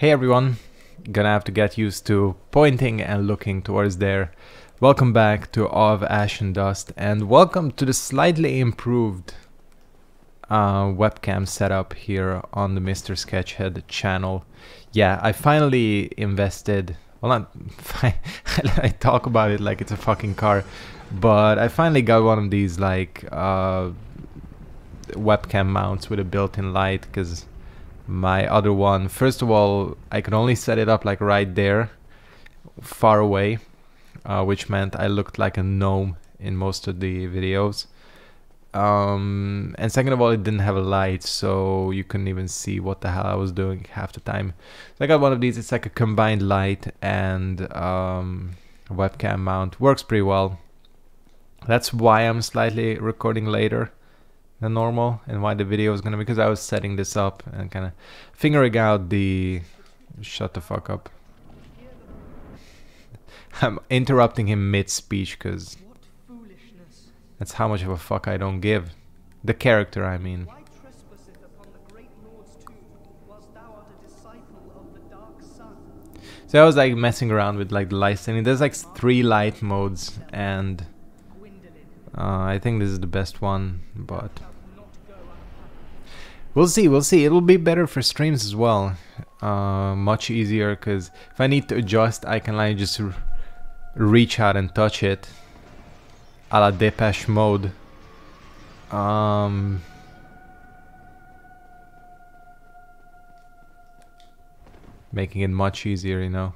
Hey everyone, gonna have to get used to pointing and looking towards there. Welcome back to Of Ash and Dust, and welcome to the slightly improved webcam setup here on the Mr. Sketchhead channel. Yeah, I finally invested, well not, I talk about it like it's a fucking car, but I finally got one of these like webcam mounts with a built-in light, because my other one, first of all, I could only set it up like right there, far away, which meant I looked like a gnome in most of the videos. And second of all, it didn't have a light, so you couldn't even see what the hell I was doing half the time. So I got one of these. It's like a combined light and a webcam mount. Works pretty well. That's why I'm slightly recording later than normal, and why the video is gonna be, because I was setting this up and kind of figuring out the... Shut the fuck up. I'm interrupting him mid-speech because that's how much of a fuck I don't give. The character, I mean. Why trespasseth upon the great Lord's tomb, whilst thou art a disciple of the dark sun? So I was like messing around with like the light setting. There's like 3 light modes, and I think this is the best one, but we'll see, we'll see. It'll be better for streams as well, much easier, because if I need to adjust, I can like just reach out and touch it, a la Depeche Mode. Making it much easier, you know,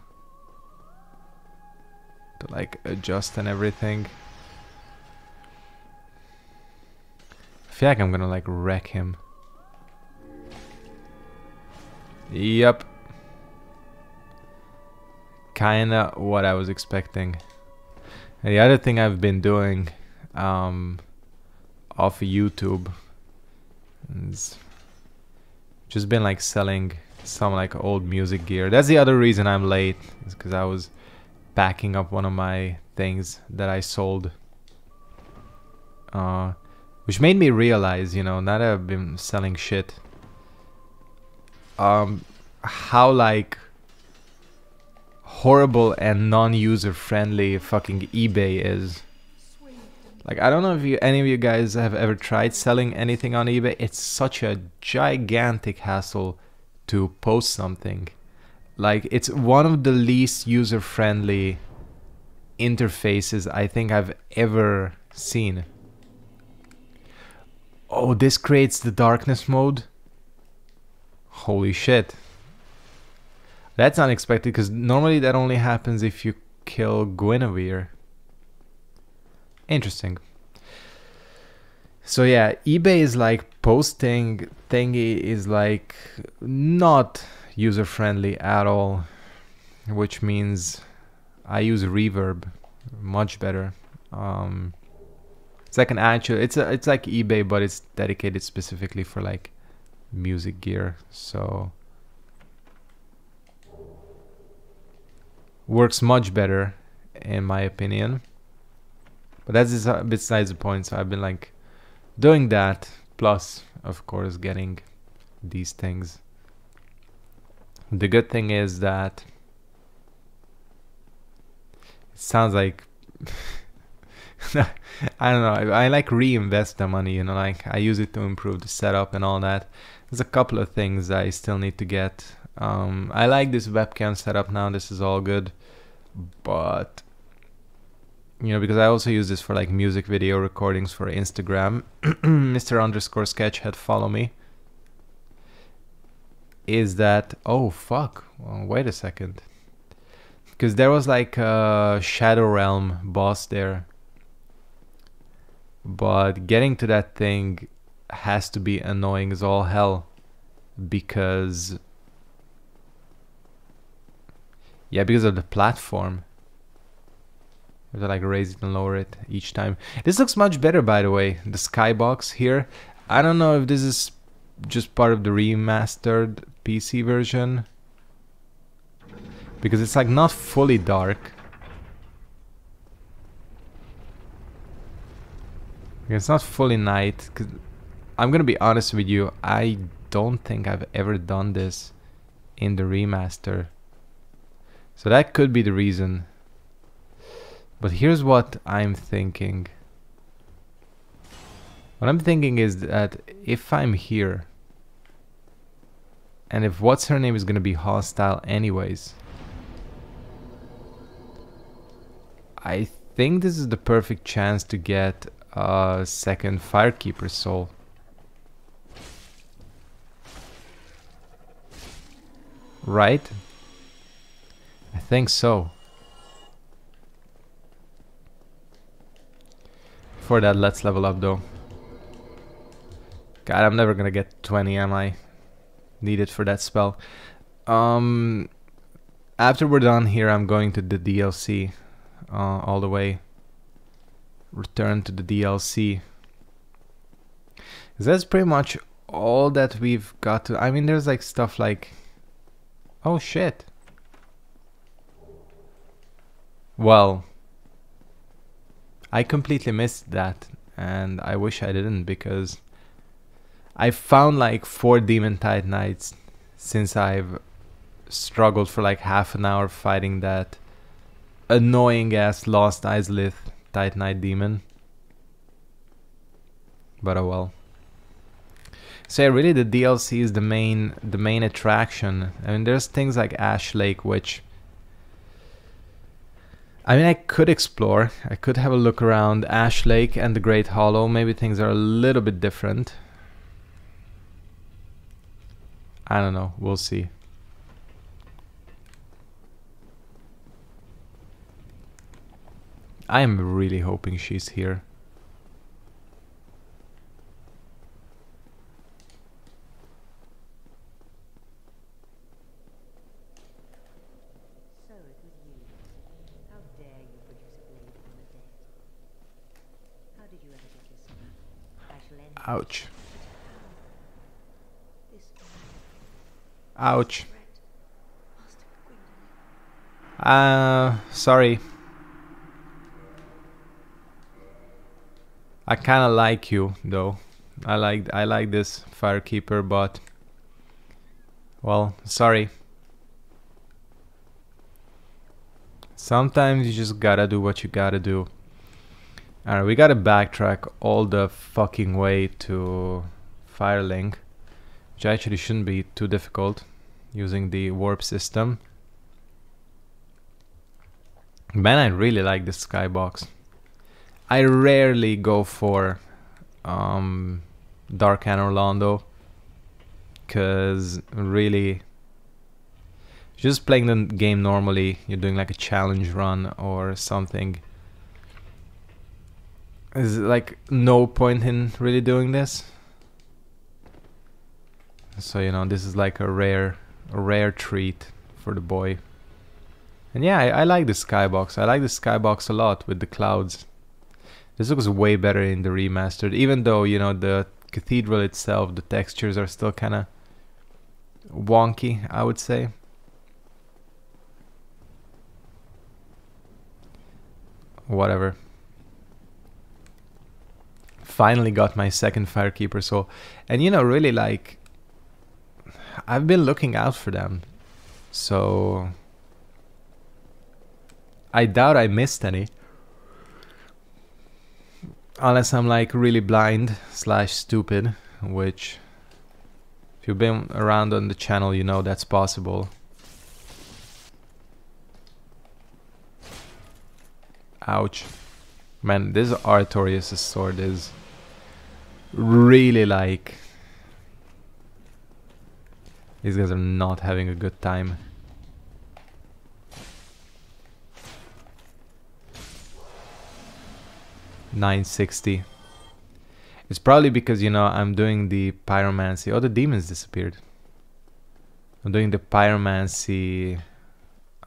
to like adjust and everything. I feel like I'm gonna like wreck him. Yep. Kinda what I was expecting. And the other thing I've been doing off YouTube is just been like selling some like old music gear. That's the other reason I'm late, is because I was packing up one of my things that I sold. Which made me realize, you know, now that I've been selling shit, how like horrible and non-user friendly fucking eBay is. Like, I don't know if any of you guys have ever tried selling anything on eBay. It's such a gigantic hassle to post something. Like, it's one of the least user friendly interfaces I think I've ever seen. Oh, this creates the darkness mode? Holy shit. That's unexpected, because normally that only happens if you kill Guinevere. Interesting. So yeah, eBay is like posting thingy is like not user friendly at all, which means I use Reverb much better. It's like an actual, it's like eBay, but it's dedicated specifically for like music gear, so works much better in my opinion. But that's besides the point. So I've been like doing that, plus of course getting these things. The good thing is that it sounds like I don't know, I like reinvest the money, you know, like I use it to improve the setup and all that. There's a couple of things I still need to get. I like this webcam setup now, this is all good, but you know, because I also use this for like music video recordings for Instagram. Mr_Sketchhead, follow me. Is that, oh fuck, well, wait a second, because there was like a Shadow Realm boss there. But getting to that thing has to be annoying as all hell, because yeah, because of the platform. You have to like raise it and lower it each time. This looks much better, by the way, the skybox here. I don't know if this is just part of the remastered PC version, because it's like not fully dark. It's not fully night. Cause I'm gonna be honest with you, I don't think I've ever done this in the remaster. So that could be the reason. But here's what I'm thinking. What I'm thinking is that if I'm here, and if what's her name is gonna be hostile anyways, I think this is the perfect chance to get a second Firekeeper soul. Right? I think so. Before that, let's level up though. God, I'm never gonna get 20, am I? Needed for that spell. After we're done here, I'm going to the DLC all the way. Return to the DLC. That's pretty much all that we've got to. I mean, there's like stuff like, oh shit. Well, I completely missed that, and I wish I didn't, because I found like 4 Demon Titanites since I've struggled for like half an hour fighting that annoying ass Lost Izalith Titanite demon. But oh well. So yeah, really the DLC is the main attraction. I mean, there's things like Ash Lake, which I mean, I could explore. I could have a look around Ash Lake and the Great Hollow. Maybe things are a little bit different. I don't know, we'll see. I am really hoping she's here. So it was you. How dare you produce a bleed on the dead? How did you ever get this one? I shall end it. Ouch. Ouch. Sorry. I kinda like you though. I like this Firekeeper, but well, sorry. Sometimes you just gotta do what you gotta do. Alright, we gotta backtrack all the fucking way to Firelink, which actually shouldn't be too difficult using the warp system. Man, I really like this skybox. I rarely go for Dark Anor Londo, because really just playing the game normally, you're doing like a challenge run or something, there's like no point in really doing this. So, you know, this is like a rare treat for the boy. And yeah, I like the skybox. I like the skybox a lot with the clouds. This looks way better in the remastered, even though, you know, the cathedral itself, the textures are still kind of wonky, I would say. Whatever. Finally got my second Firekeeper soul. And, you know, really, like, I've been looking out for them, so I doubt I missed any, unless I'm like really blind / stupid, which if you've been around on the channel, you know that's possible. Ouch. Man, this Artorias' sword is really like, these guys are not having a good time. $9.60. It's probably because, you know, I'm doing the pyromancy. Oh, the demons disappeared. I'm doing the pyromancy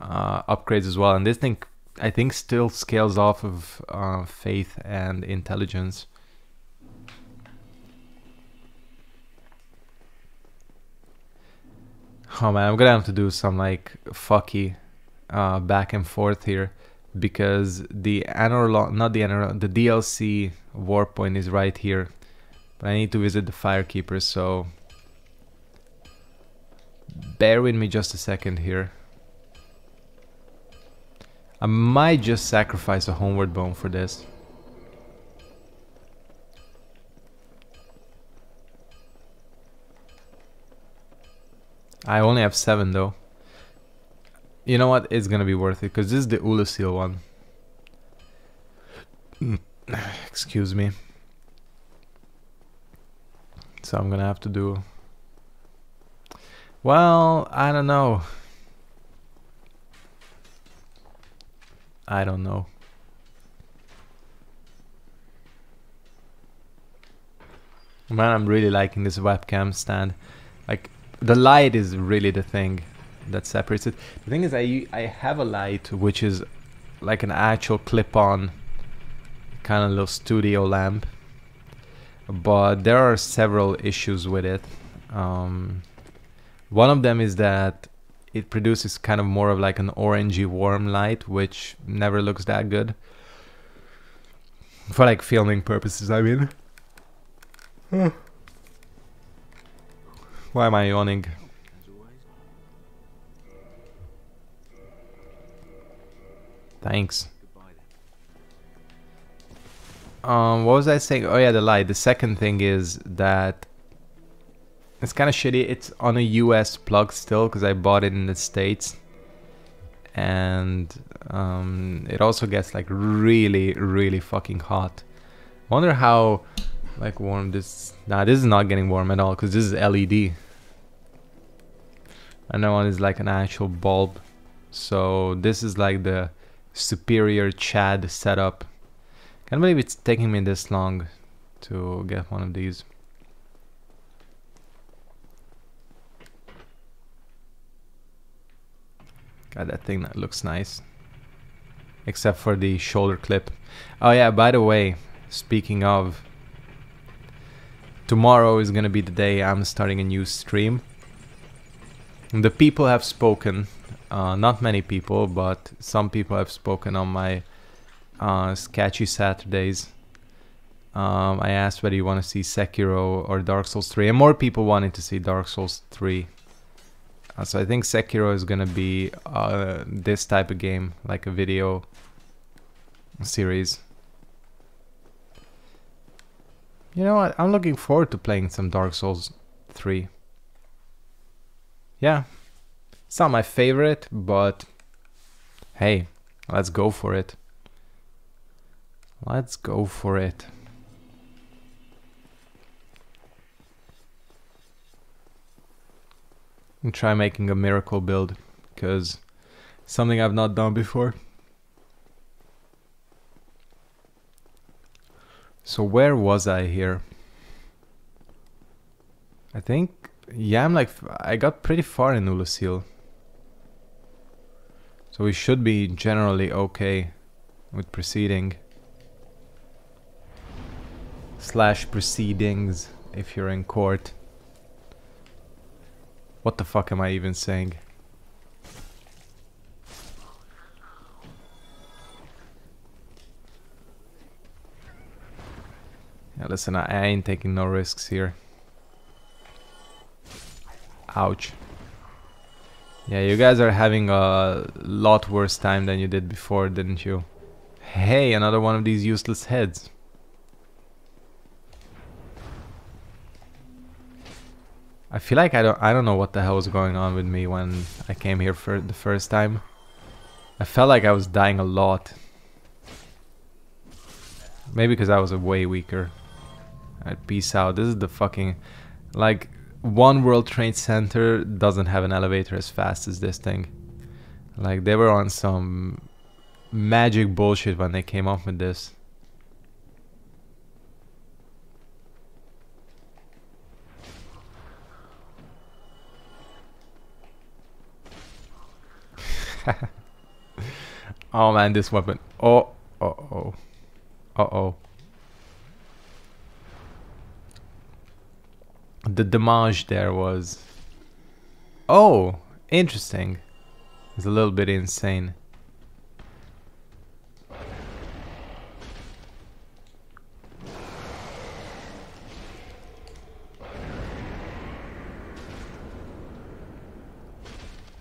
upgrades as well. And this thing, I think, still scales off of faith and intelligence. Oh man, I'm gonna have to do some like fucky back and forth here, because the the DLC warp point is right here, but I need to visit the Firekeeper, so Bear with me just a second here. I might just sacrifice a homeward bone for this. I only have 7 though. You know what? It's gonna be worth it because this is the Oolacile one. Excuse me. So I'm gonna have to do... Well, I don't know. I don't know. Man, I'm really liking this webcam stand. Like, the light is really the thing that separates it. The thing is, I have a light which is like an actual clip-on kind of little studio lamp, but there are several issues with it. One of them is that it produces kind of more of like an orangey warm light, which never looks that good for like filming purposes, I mean. Why am I yawning? Thanks. What was I saying? Oh yeah, the light. The second thing is that it's kind of shitty. It's on a US plug still because I bought it in the States, and it also gets like really fucking hot. I wonder how like warm this... Nah, this is not getting warm at all because this is LED and that one is like an actual bulb. So this is like the superior Chad setup. Can't believe it's taking me this long to get one of these. God, that thing that looks nice. Except for the shoulder clip. Oh yeah, by the way, speaking of... Tomorrow is gonna be the day I'm starting a new stream. The people have spoken. Not many people, but some people have spoken on my... Sketchy Saturdays. I asked whether you want to see Sekiro or Dark Souls 3, and more people wanted to see Dark Souls 3. So I think Sekiro is gonna be this type of game, like a video series. You know what? I'm looking forward to playing some Dark Souls 3. Yeah, it's not my favorite, but hey, let's go for it. Let's go for it. And try making a miracle build, because something I've not done before. So where was I here? I think, yeah, I'm like, I got pretty far in Oolacile. So we should be generally okay with proceeding. Slash proceedings if you're in court. What the fuck am I even saying? Yeah, listen, I ain't taking no risks here. Ouch. Yeah, you guys are having a lot worse time than you did before, didn't you? Hey, another one of these useless heads. I feel like I don't know what the hell was going on with me when I came here for the first time. I felt like I was dying a lot. Maybe because I was way weaker. Alright, peace out. This is the fucking... Like, one World Trade Center doesn't have an elevator as fast as this thing. Like, they were on some magic bullshit when they came up with this. Oh man, this weapon. Oh, uh-oh. Uh-oh. The damage there was... Oh, interesting. It's a little bit insane.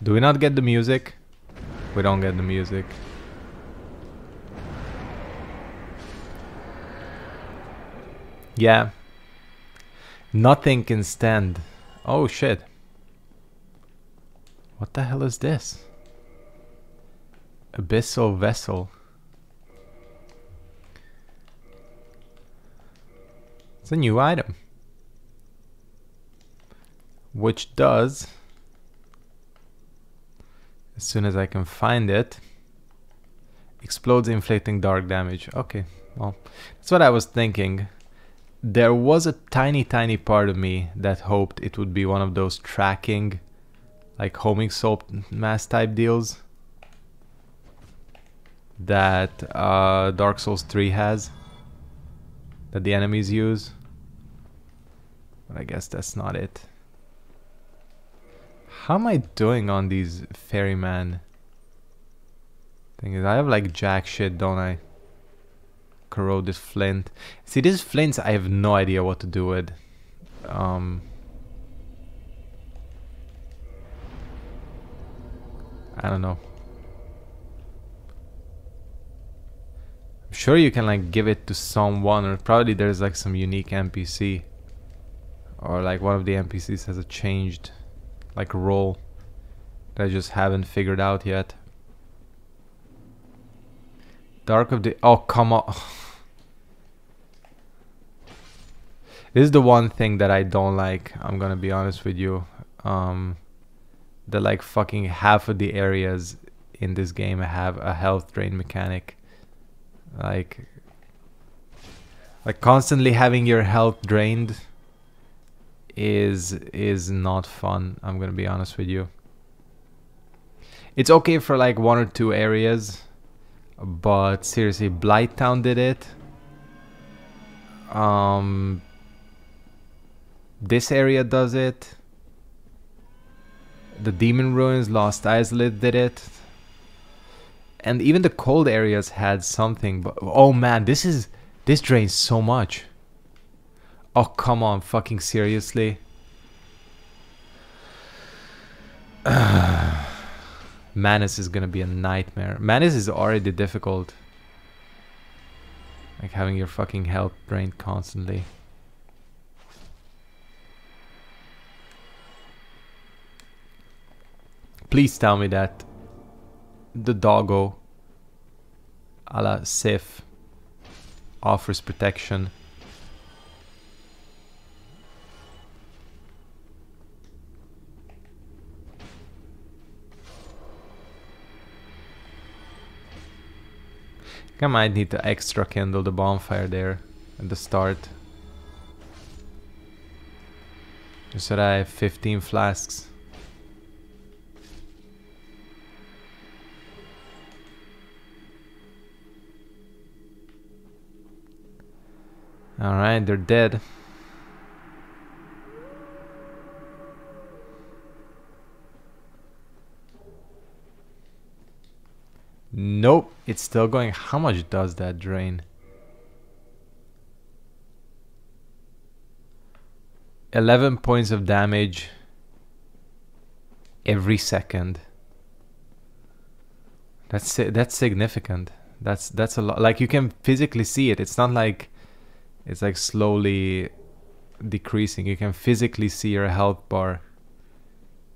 Do we not get the music? We don't get the music. Yeah. Nothing can stand. Oh shit. What the hell is this? Abyssal Vessel. It's a new item. Which does... as soon as I can find it... explodes, inflicting dark damage. Okay, well, that's what I was thinking. There was a tiny part of me that hoped it would be one of those tracking, like homing soul mass type deals that Dark Souls 3 has, that the enemies use, but I guess that's not it. How am I doing on these ferryman things? I have like jack shit, don't I? Corroded flint. See, these flints I have no idea what to do with. I don't know. I'm sure you can like give it to someone, or probably there's like some unique NPC, or like one of the NPCs has a changed like role that I just haven't figured out yet. Dark of the... oh, come on. This is the one thing that I don't like, I'm gonna be honest with you. That like fucking half of the areas in this game have a health drain mechanic. Like constantly having your health drained is not fun, I'm gonna be honest with you. It's okay for like one or two areas, but seriously, Blighttown did it. This area does it. The Demon Ruins, Lost Islet did it. And even the cold areas had something, but oh man, this drains so much. Oh come on, fucking seriously. Manus is gonna be a nightmare. Manus is already difficult. Like having your fucking health drained constantly. Please tell me that the doggo a la Sif offers protection. I might need to extra kindle the bonfire there at the start, just so that I have 15 flasks. Alright, they're dead. Nope, it's still going. How much does that drain? 11 points of damage every second. That's significant. That's a lot. Like you can physically see it. It's not like it's like slowly decreasing. You can physically see your health bar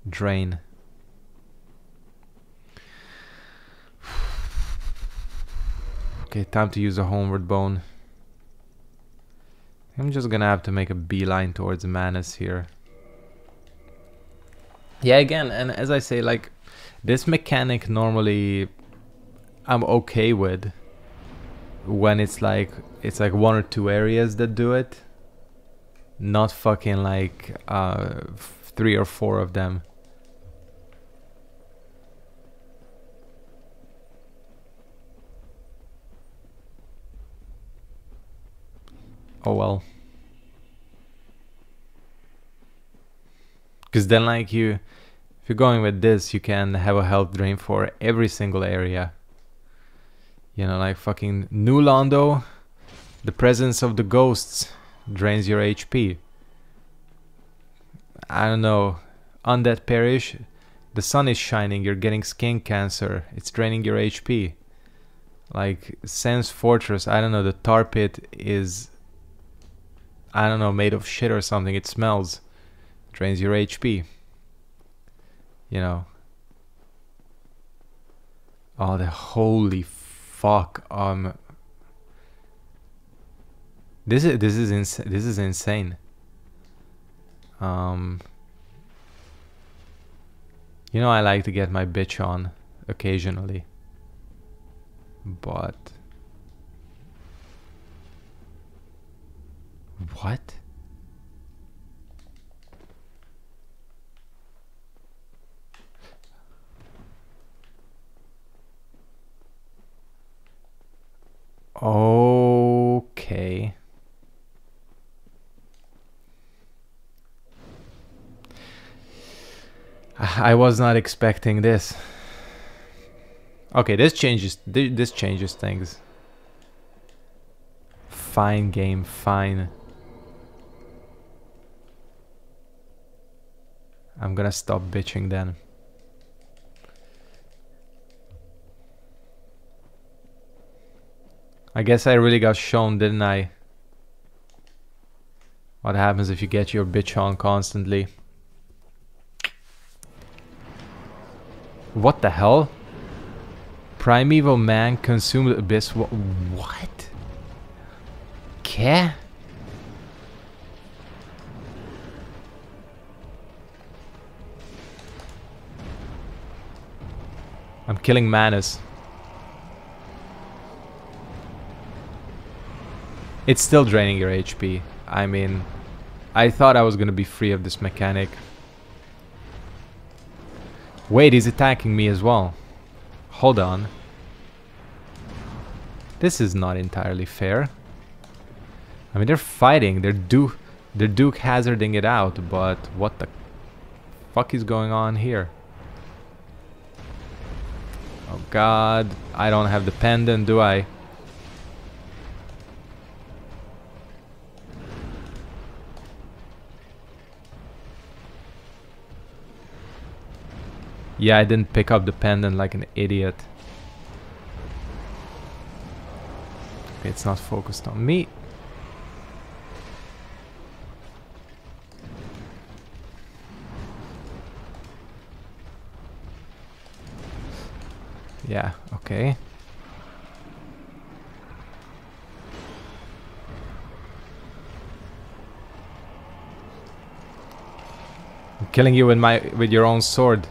drain. Okay, time to use a homeward bone. I'm just gonna have to make a beeline towards Manus here. Yeah, again, and as I say, like, this mechanic normally I'm okay with when it's like one or two areas that do it, not fucking like three or four of them. Oh well. Because then like you, if you're going with this, you can have a health drain for every single area. You know, like fucking New Londo, the presence of the ghosts drains your HP. I don't know, Undead Parish The sun is shining, you're getting skin cancer, it's draining your HP. Like, Sen's Fortress, I don't know, the tar pit is, I don't know, made of shit or something, it smells. Drains your HP. You know. Oh, the holy fuck, This is insane. You know, I like to get my bitch on occasionally, but what? Okay. I was not expecting this. Okay, this changes things. Fine game, fine. I'm gonna stop bitching then. I guess I really got shown, didn't I? What happens if you get your bitch on constantly? What the hell? Primeval Man consumed abyss. What? Care? I'm killing Manus. It's still draining your HP. I mean, I thought I was gonna be free of this mechanic. Wait, he's attacking me as well. Hold on. This is not entirely fair. I mean, they're fighting. They're Duke hazarding it out, but what the fuck is going on here? Oh god, I don't have the pendant, do I? Yeah, I didn't pick up the pendant like an idiot. Okay, it's not focused on me. Yeah, okay. I'm killing you with your own sword.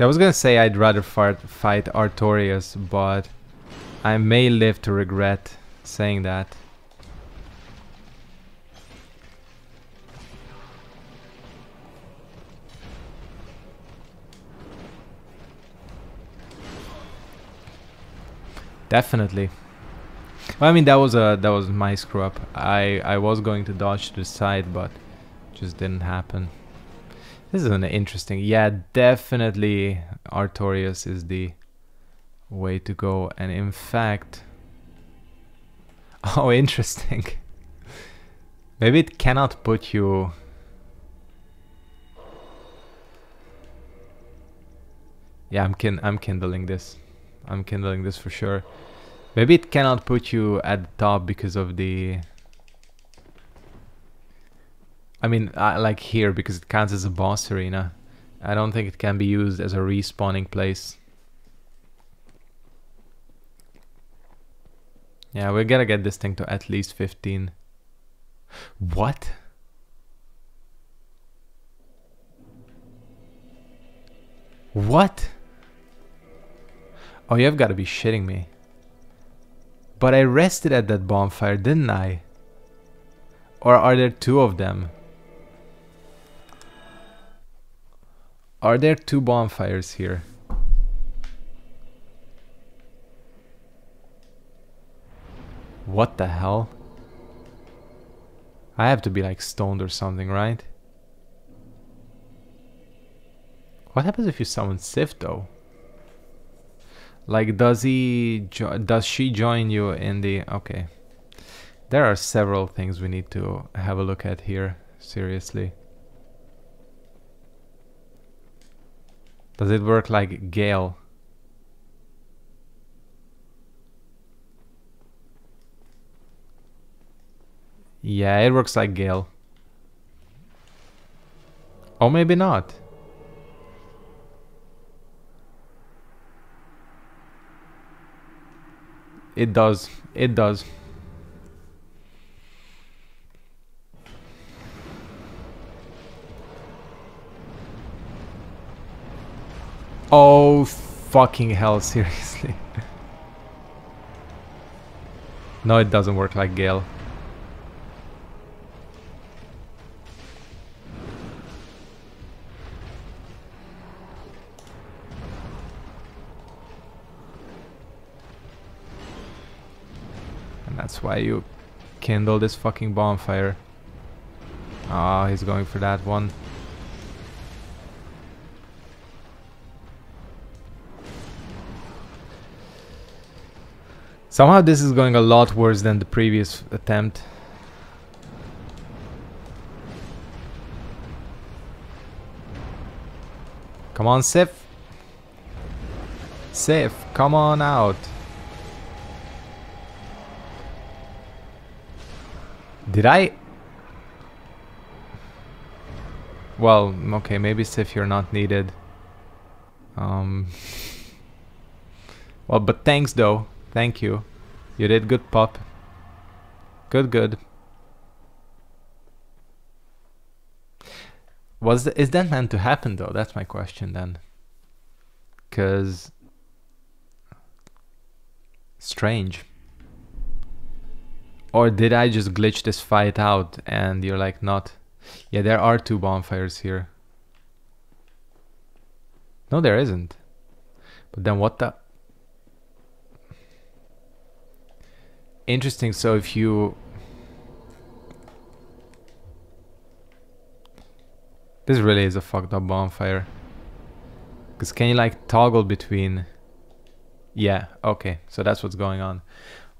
I was gonna say I'd rather fight Artorias, but I may live to regret saying that. Definitely. Well, I mean, that was my screw up. I was going to dodge to the side, but it just didn't happen. This is an interesting... Yeah, definitely Artorias is the way to go. And in fact... Oh, interesting. Maybe it cannot put you... Yeah, I'm kindling this. I'm kindling this for sure. Maybe it cannot put you at the top because of the... I mean, like here, because it counts as a boss arena. I don't think it can be used as a respawning place. Yeah, we're gonna get this thing to at least 15. What? What? Oh, you've got to be shitting me. But I rested at that bonfire, didn't I? Or are there two of them? Are there two bonfires here? What the hell? I have to be like stoned or something, right? What happens if you summon Sif though? Like, does she join you in the... Okay. There are several things we need to have a look at here, seriously. Does it work like Gale? Yeah, it works like Gale. Or maybe not. It does. It does. Oh fucking hell, seriously. No, it doesn't work like Gale. That's why you kindle this fucking bonfire. Ah, he's going for that one. Somehow this is going a lot worse than the previous attempt. Come on, Sif. Sif, come on out. Did I? Well, okay, maybe Sif, you're not needed. Well, but thanks though. Thank you. You did good, pup. Good, good. Is that meant to happen though? That's my question then. 'Cause... strange. Or did I just glitch this fight out and you're like not? Yeah, there are two bonfires here. No, there isn't. But then what the... Interesting, so if you... This really is a fucked up bonfire. Because can you like toggle between... Yeah, okay, so that's what's going on.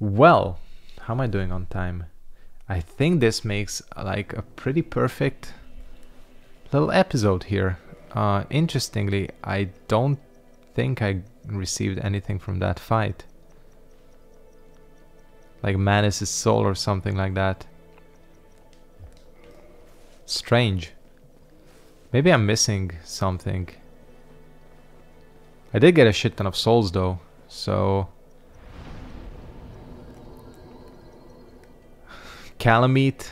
Well... How am I doing on time? I think this makes like a pretty perfect little episode here. Interestingly, I don't think I received anything from that fight. Like Manus' soul or something like that. Strange. Maybe I'm missing something. I did get a shit ton of souls though, so... Kalameet,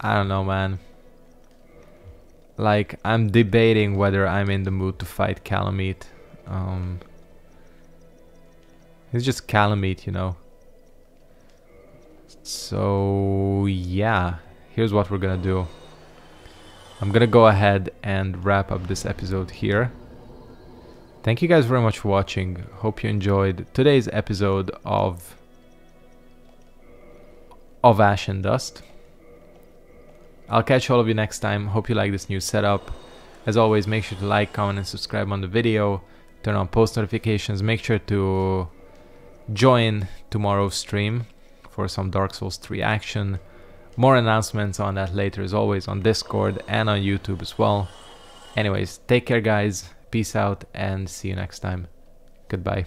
I don't know, man. Like, I'm debating whether I'm in the mood to fight Kalameet. It's just Kalameet, you know. So yeah, here's what we're gonna do. I'm gonna go ahead and wrap up this episode here. Thank you guys very much for watching. Hope you enjoyed today's episode of Ash and Dust. I'll catch all of you next time. Hope you like this new setup. As always, make sure to like, comment, and subscribe on the video. Turn on post notifications. Make sure to join tomorrow's stream for some Dark Souls 3 action. More announcements on that later, as always, on Discord and on YouTube as well. Anyways, take care, guys. Peace out, and see you next time. Goodbye.